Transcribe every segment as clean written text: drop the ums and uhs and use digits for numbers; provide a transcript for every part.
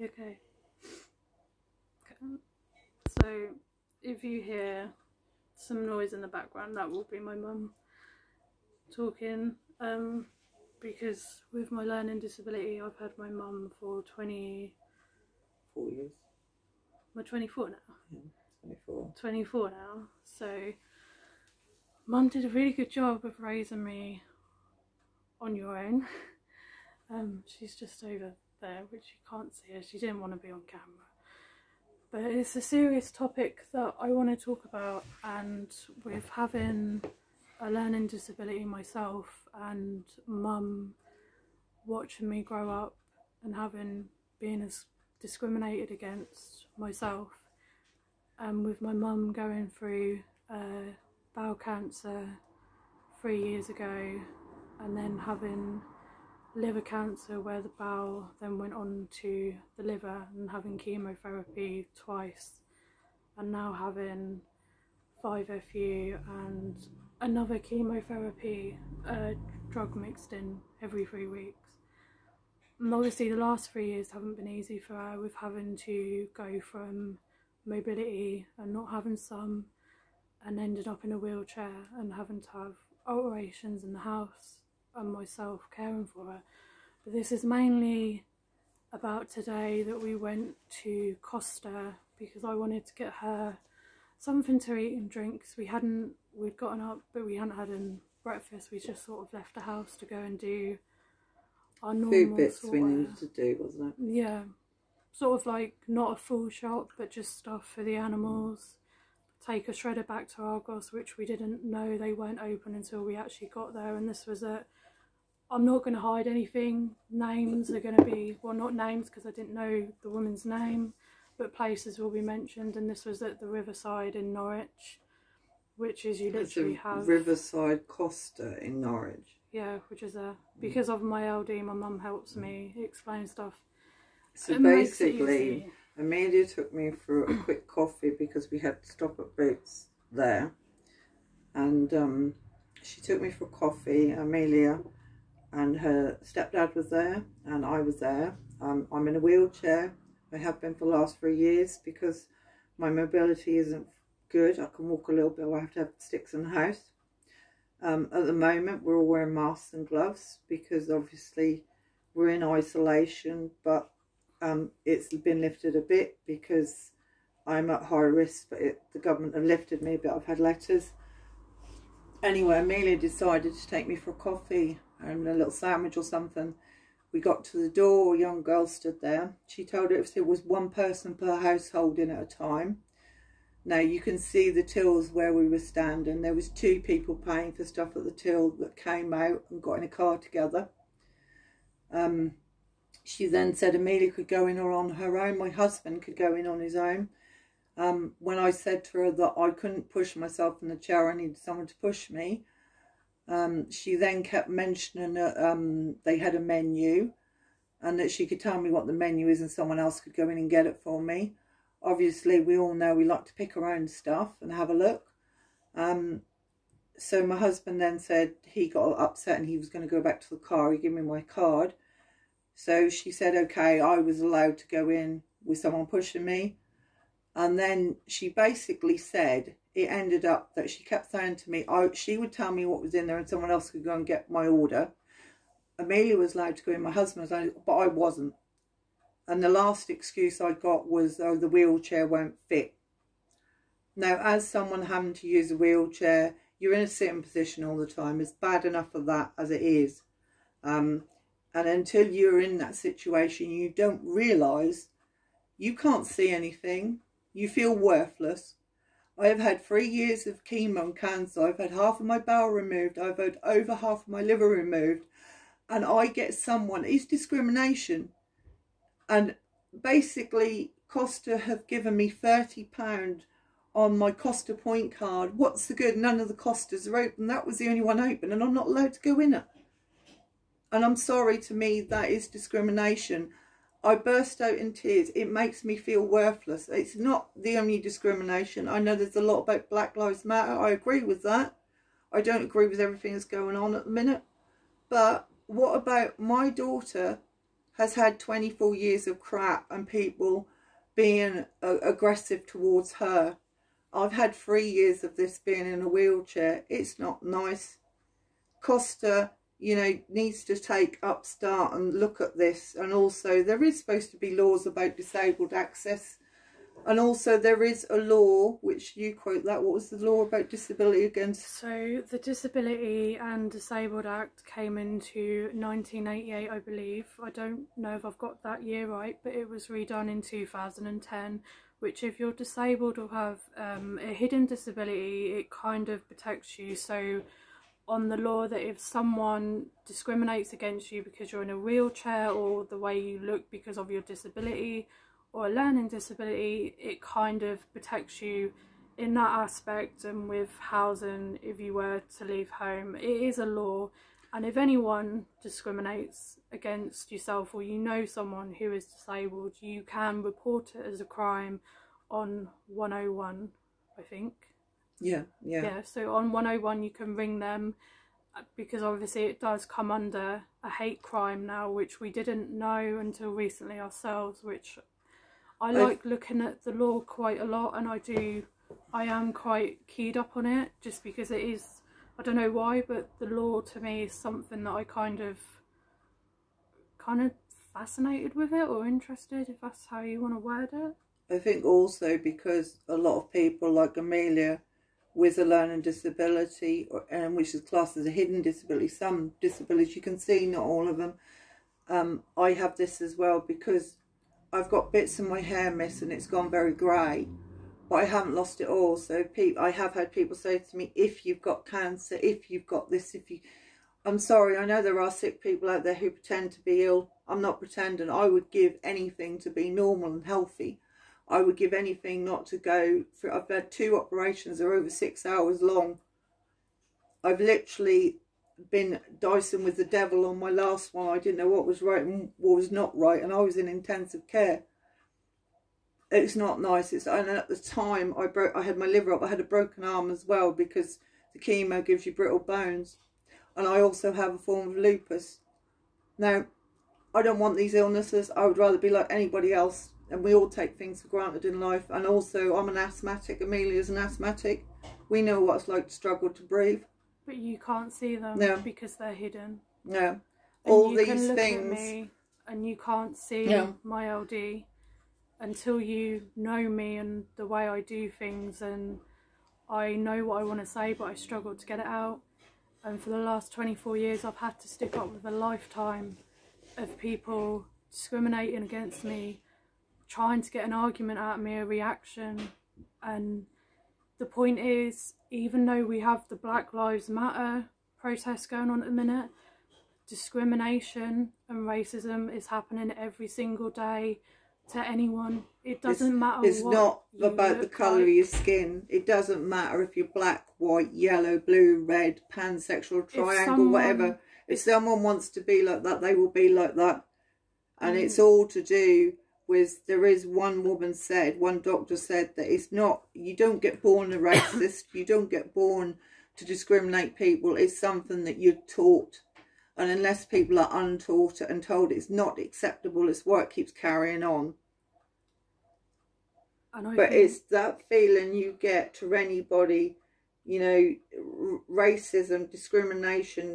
You okay? Okay. So if you hear some noise in the background, that will be my mum talking. Because with my learning disability, I've had my mum for 24 years. I'm 24 now. Yeah, 24. 24 now. So mum did a really good job of raising me on your own. She's just over there, which you can't see her. She didn't want to be on camera. But it's a serious topic that I want to talk about, and with having a learning disability myself and mum watching me grow up and being as discriminated against myself, and with my mum going through bowel cancer 3 years ago, and then having liver cancer where the bowel then went on to the liver, and having chemotherapy twice, and now having 5FU and another chemotherapy drug mixed in every 3 weeks. And obviously the last 3 years haven't been easy for her, with having to go from mobility and not having some, and ended up in a wheelchair and having to have alterations in the house, and myself caring for her. But this is mainly about today, that we went to Costa because I wanted to get her something to eat and drinks. We'd gotten up, but we hadn't had any breakfast. We just sort of left the house to go and do our normal food bits we needed to do, wasn't it? Yeah, sort of like not a full shop, but just stuff for the animals. Take a shredder back to Argos, which we didn't know they weren't open until we actually got there. And this was a, I'm not going to hide anything. Names are going to be, well, not names because I didn't know the woman's name, but places will be mentioned. And this was at the Riverside in Norwich, which is you literally have Riverside Costa in Norwich. Yeah, which is because of my LD, my mum helps me explain stuff. So it basically, Amelia took me for a quick coffee because we had to stop at Boots there, and she took me for coffee. Amelia and her stepdad was there, and I was there. I'm in a wheelchair. I have been for the last 3 years because my mobility isn't good. I can walk a little bit. I have to have sticks in the house. At the moment, we're all wearing masks and gloves because obviously we're in isolation, but it's been lifted a bit because I'm at high risk, but the government have lifted me, but I've had letters. Anyway, Amelia decided to take me for a coffee and a little sandwich or something. We got to the door, a young girl stood there. She told her if there was one person per household in at a time. Now you can see the tills where we were standing. There was two people paying for stuff at the till that came out and got in a car together. She then said Amelia could go in on her own. My husband could go in on his own. When I said to her that I couldn't push myself in the chair, I needed someone to push me. She then kept mentioning that they had a menu and that she could tell me what the menu is and someone else could go in and get it for me. Obviously, we all know we like to pick our own stuff and have a look. So my husband then said he got upset and he was going to go back to the car. He gave me my card. So she said, okay, I was allowed to go in with someone pushing me. And then she basically said, it ended up that she kept saying to me, she would tell me what was in there and someone else could go and get my order. Amelia was allowed to go in, my husband was allowed, but I wasn't. And the last excuse I got was, oh, the wheelchair won't fit. Now, as someone having to use a wheelchair, you're in a sitting position all the time. It's bad enough for that as it is. And until you're in that situation, you don't realise, you can't see anything. You feel worthless. I have had 3 years of chemo and cancer. I've had half of my bowel removed. I've had over half of my liver removed. And I get someone, it's discrimination. And basically, Costa have given me £30 on my Costa point card. What's the good? None of the Costas are open. That was the only one open, and I'm not allowed to go in it. And I'm sorry, to me, that is discrimination. I burst out in tears. It makes me feel worthless. It's not the only discrimination. I know there's a lot about Black Lives Matter. I agree with that. I don't agree with everything that's going on at the minute. But what about my daughter has had 24 years of crap and people being aggressive towards her. I've had 3 years of this being in a wheelchair. It's not nice. Costa, you know, needs to take up start and look at this. And also there is supposed to be laws about disabled access. And also there is a law, which you quote that, what was the law about disability again? So the Disability and Disabled Act came into 1988, I believe. I don't know if I've got that year right, but it was redone in 2010, which if you're disabled or have a hidden disability, it kind of protects you. So on the law that if someone discriminates against you because you're in a wheelchair or the way you look because of your disability, or a learning disability, it kind of protects you in that aspect. And with housing, if you were to leave home, it is a law. And if anyone discriminates against yourself or you know someone who is disabled, you can report it as a crime on 101, I think. Yeah, so on 101 you can ring them, because obviously it does come under a hate crime now, which we didn't know until recently ourselves, which I like looking at the law quite a lot, and I am quite keyed up on it, just because it is, I don't know why, but the law to me is something that I kind of fascinated with it, or interested, if that's how you want to word it. I think also because a lot of people like Amelia with a learning disability, and which is classed as a hidden disability, some disabilities you can see, not all of them. I have this as well, because I've got bits in my hair missing, it's gone very grey, but I haven't lost it all. So I have had people say to me, if you've got cancer, if you've got this, if you... I'm sorry, I know there are sick people out there who pretend to be ill. I'm not pretending. I would give anything to be normal and healthy. I would give anything not to go through. I've had 2 operations, they're over 6 hours long. I've literally been dicing with the devil on my last one. I didn't know what was right and what was not right, and I was in intensive care. It's not nice. And at the time I had my liver up, I had a broken arm as well, because the chemo gives you brittle bones, and I also have a form of lupus. Now, I don't want these illnesses. I would rather be like anybody else, and we all take things for granted in life. And also I'm an asthmatic, Amelia's an asthmatic. We know what it's like to struggle to breathe. But you can't see them because they're hidden. No. All these things. And you can't see my LD until you know me and the way I do things. And I know what I want to say, but I struggle to get it out. And for the last 24 years, I've had to stick up with a lifetime of people discriminating against me, trying to get an argument out of me, a reaction. And the point is, even though we have the Black Lives Matter protests going on at the minute, discrimination and racism is happening every single day to anyone. It doesn't matter. It's not about the colour of your skin. It doesn't matter if you're black, white, yellow, blue, red, pansexual, triangle, whatever. If someone wants to be like that, they will be like that. And it's all to do... there is one doctor said that it's not, you don't get born a racist, you don't get born to discriminate people. It's something that you're taught, and unless people are untaught and told it's not acceptable, it's why it keeps carrying on. But it's that feeling you get to anybody, you know, racism, discrimination,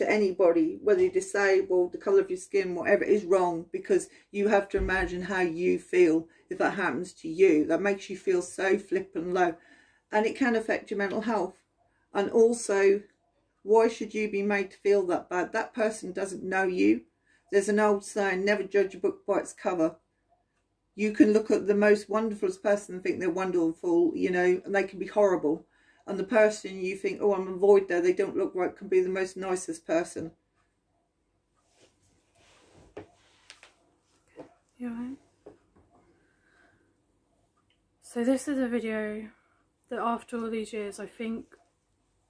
to anybody, whether you're disabled, the colour of your skin, whatever, is wrong, because you have to imagine how you feel if that happens to you. That makes you feel so flippin' low, and it can affect your mental health. And also, why should you be made to feel that bad? That person doesn't know you. There's an old saying, never judge a book by its cover. You can look at the most wonderfulest person and think they're wonderful, you know, and they can be horrible. And the person you think, oh, I'm a void there, they don't look right, can be the most nicest person. You alright? So this is a video that after all these years, I think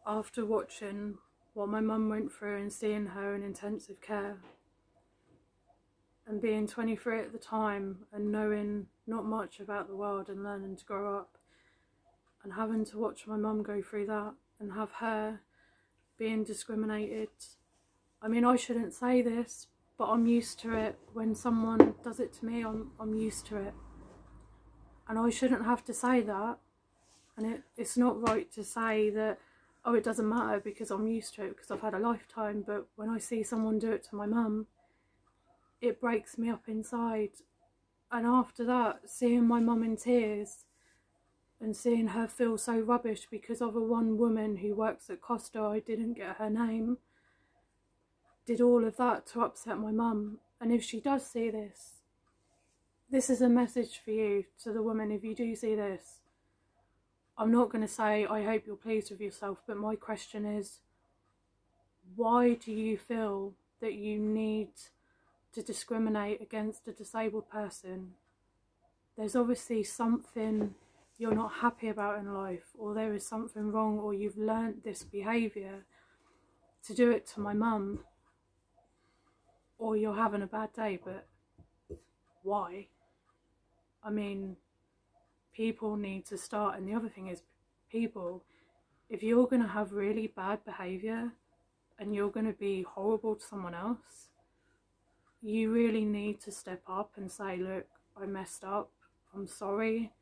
after watching what my mum went through and seeing her in intensive care and being 23 at the time and knowing not much about the world and learning to grow up, and having to watch my mum go through that and have her being discriminated. I mean, I shouldn't say this, but I'm used to it. When someone does it to me, I'm used to it. And I shouldn't have to say that. And it's not right to say that, oh, it doesn't matter because I'm used to it, because I've had a lifetime. But when I see someone do it to my mum, it breaks me up inside. And after that, seeing my mum in tears and seeing her feel so rubbish because of a one woman who works at Costa, I didn't get her name, did all of that to upset my mum. And if she does see this, this is a message for you, to the woman. If you do see this, I'm not going to say I hope you're pleased with yourself, but my question is, why do you feel that you need to discriminate against a disabled person? There's obviously something you're not happy about in life, or there is something wrong, or you've learnt this behaviour. To do it to my mum, or you're having a bad day, but why? I mean, people need to start. And the other thing is, people, if you're going to have really bad behaviour and you're going to be horrible to someone else, you really need to step up and say, look, I messed up, I'm sorry,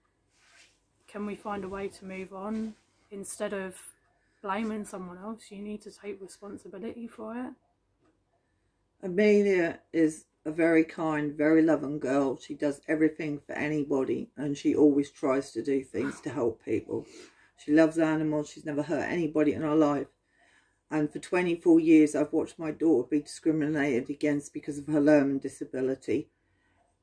can we find a way to move on? Instead of blaming someone else, you need to take responsibility for it. Amelia is a very kind, very loving girl. She does everything for anybody, and she always tries to do things to help people. She loves animals. She's never hurt anybody in her life. And for 24 years, I've watched my daughter be discriminated against because of her learning disability.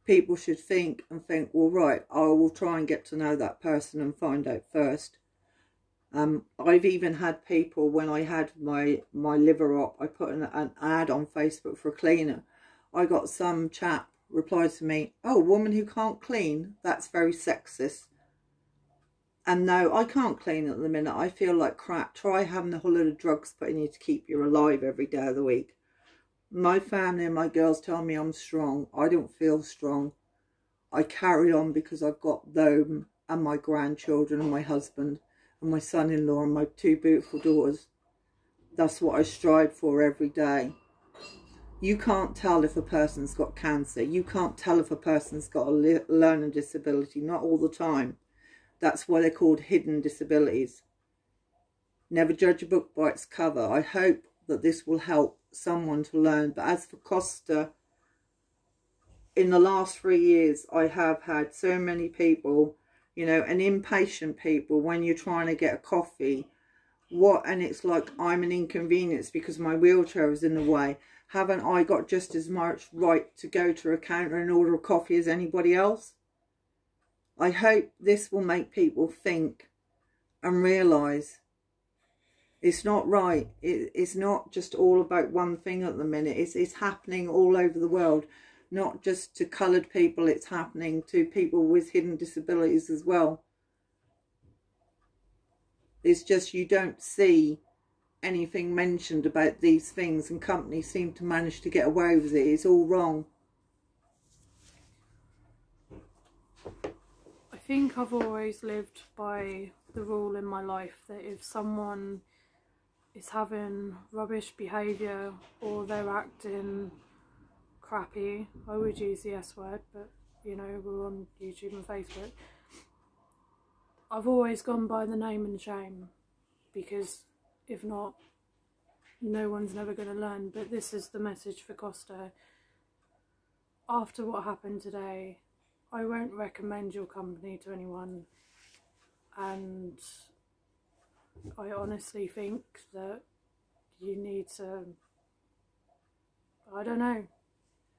People should think, well, right, I will try and get to know that person and find out first. I've even had people, when I had my liver up, I put an ad on Facebook for a cleaner. I got some chap replied to me, oh, woman who can't clean, that's very sexist. And no, I can't clean at the minute. I feel like crap. Try having a whole load of drugs put in you to keep you alive every day of the week. My family and my girls tell me I'm strong. I don't feel strong. I carry on because I've got them and my grandchildren and my husband and my son-in-law and my two beautiful daughters. That's what I strive for every day. You can't tell if a person's got cancer. You can't tell if a person's got a learning disability. Not all the time. That's why they're called hidden disabilities. Never judge a book by its cover. I hope that this will help someone to learn. But as for Costa, in the last 3 years, I have had so many people, you know, and impatient people, when you're trying to get a coffee, and it's like, I'm an inconvenience because my wheelchair is in the way. Haven't I got just as much right to go to a counter and order a coffee as anybody else? I hope this will make people think and realise it's not right. It's not just all about one thing at the minute. It's happening all over the world. Not just to coloured people, it's happening to people with hidden disabilities as well. It's just you don't see anything mentioned about these things, and companies seem to manage to get away with it. It's all wrong. I think I've always lived by the rule in my life that if someone is having rubbish behaviour or they're acting crappy, I would use the S word, but you know, we're on YouTube and Facebook. I've always gone by the name and shame, because if not, no one's never going to learn. But this is the message for Costa. After what happened today, I won't recommend your company to anyone, and I honestly think that you need to, I don't know,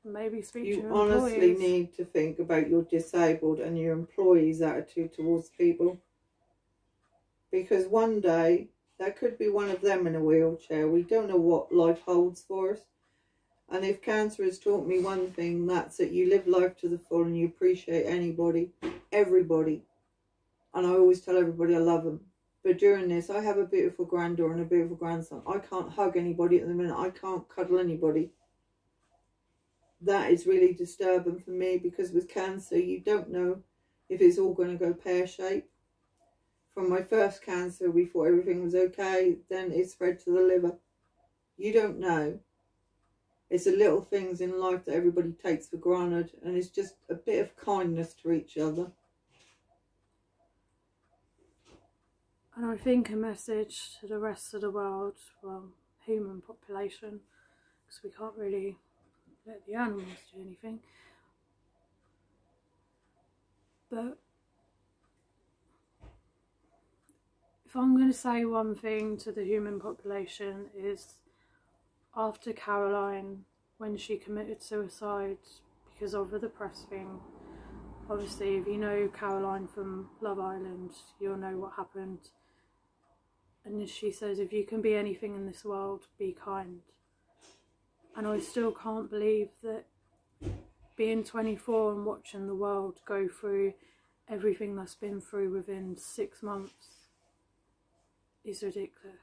maybe speak to your employees. You honestly need to think about your disabled and your employees' attitude towards people. Because one day, there could be one of them in a wheelchair. We don't know what life holds for us. And if cancer has taught me one thing, that's it. You live life to the full and you appreciate anybody, everybody. And I always tell everybody I love them. But during this, I have a beautiful granddaughter and a beautiful grandson. I can't hug anybody at the minute. I can't cuddle anybody. That is really disturbing for me, because with cancer, you don't know if it's all going to go pear-shaped. From my first cancer, we thought everything was okay. Then it spread to the liver. You don't know. It's the little things in life that everybody takes for granted, and it's just a bit of kindness to each other. And I think a message to the rest of the world, well, human population, because we can't really let the animals do anything. But if I'm going to say one thing to the human population is, after Caroline, when she committed suicide because of the press thing, obviously if you know Caroline from Love Island, you'll know what happened. And she says, if you can be anything in this world, be kind. And I still can't believe that being 24 and watching the world go through everything that's been through within 6 months is ridiculous.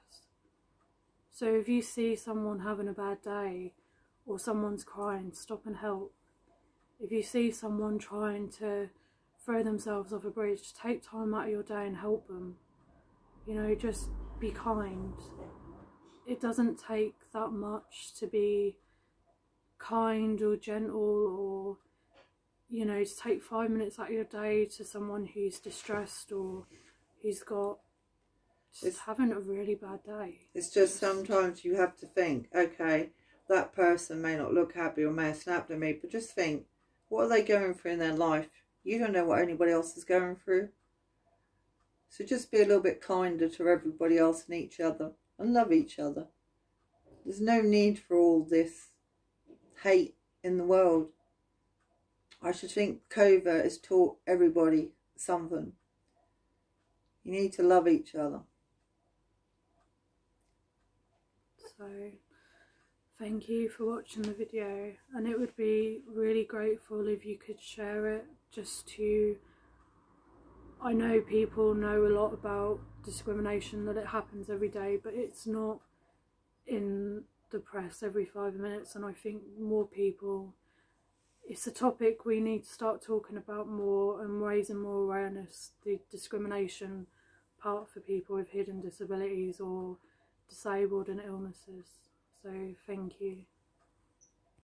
So if you see someone having a bad day or someone's crying, stop and help. If you see someone trying to throw themselves off a bridge, take time out of your day and help them. You know, just be kind. It doesn't take that much to be kind or gentle, or, you know, to take 5 minutes out of your day to someone who's distressed or who's got just having a really bad day. It's just sometimes you have to think, okay, that person may not look happy or may have snapped at me, but just think, what are they going through in their life? You don't know what anybody else is going through. So just be a little bit kinder to everybody else and each other, and love each other. There's no need for all this hate in the world. I should think COVID has taught everybody something. You need to love each other. So, thank you for watching the video, and it would be really grateful if you could share it, just to... I know people know a lot about discrimination, that it happens every day, but it's not in the press every 5 minutes, and I think more people, it's a topic we need to start talking about more and raising more awareness, the discrimination part for people with hidden disabilities or disabled and illnesses. So thank you.